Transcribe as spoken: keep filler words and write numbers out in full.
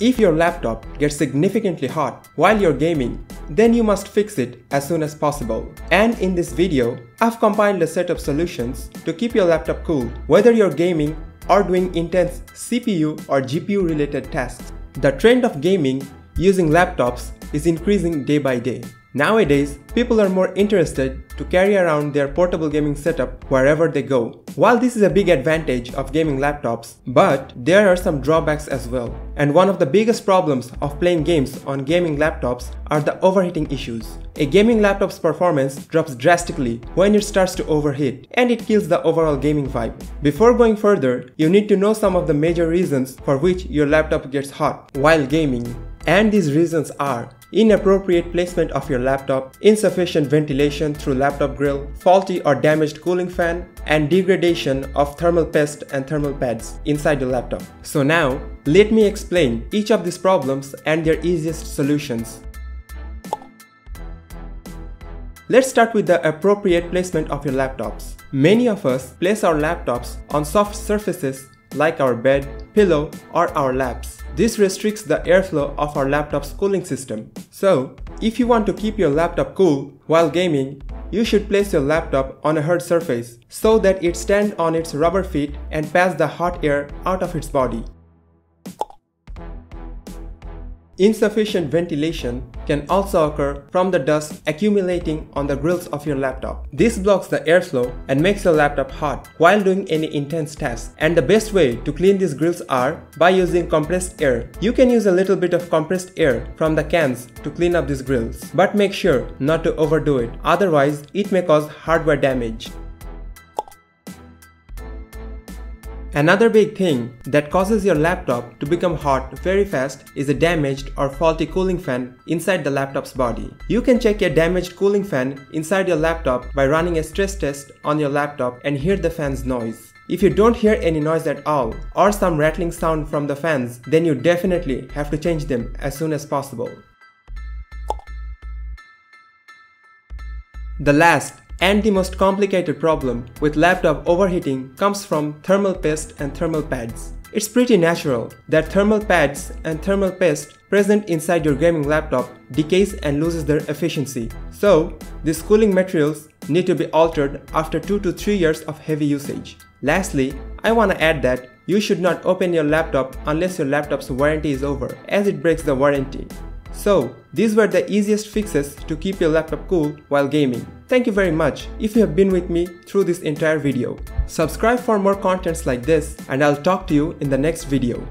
If your laptop gets significantly hot while you're gaming, then you must fix it as soon as possible. And in this video, I've compiled a set of solutions to keep your laptop cool, whether you're gaming or doing intense C P U or G P U related tasks. The trend of gaming using laptops is increasing day by day. Nowadays, people are more interested to carry around their portable gaming setup wherever they go. While this is a big advantage of gaming laptops, but there are some drawbacks as well. And one of the biggest problems of playing games on gaming laptops are the overheating issues. A gaming laptop's performance drops drastically when it starts to overheat, and it kills the overall gaming vibe. Before going further, you need to know some of the major reasons for which your laptop gets hot while gaming. And these reasons are: inappropriate placement of your laptop, insufficient ventilation through laptop grill, faulty or damaged cooling fan, and degradation of thermal paste and thermal pads inside your laptop. So now, let me explain each of these problems and their easiest solutions. Let's start with the appropriate placement of your laptops. Many of us place our laptops on soft surfaces like our bed, pillow, or our laps. This restricts the airflow of our laptop's cooling system. So, if you want to keep your laptop cool while gaming, you should place your laptop on a hard surface so that it stands on its rubber feet and passes the hot air out of its body. Insufficient ventilation can also occur from the dust accumulating on the grills of your laptop. This blocks the airflow and makes your laptop hot while doing any intense task. And the best way to clean these grills are by using compressed air. You can use a little bit of compressed air from the cans to clean up these grills, but make sure not to overdo it, otherwise it may cause hardware damage. Another big thing that causes your laptop to become hot very fast is a damaged or faulty cooling fan inside the laptop's body. You can check a damaged cooling fan inside your laptop by running a stress test on your laptop and hear the fan's noise. If you don't hear any noise at all or some rattling sound from the fans, then you definitely have to change them as soon as possible. The last and the most complicated problem with laptop overheating comes from thermal paste and thermal pads. It's pretty natural that thermal pads and thermal paste present inside your gaming laptop decays and loses their efficiency. So, these cooling materials need to be altered after two to three years of heavy usage. Lastly, I want to add that you should not open your laptop unless your laptop's warranty is over, as it breaks the warranty. So, these were the easiest fixes to keep your laptop cool while gaming. Thank you very much if you have been with me through this entire video. Subscribe for more contents like this, and I'll talk to you in the next video.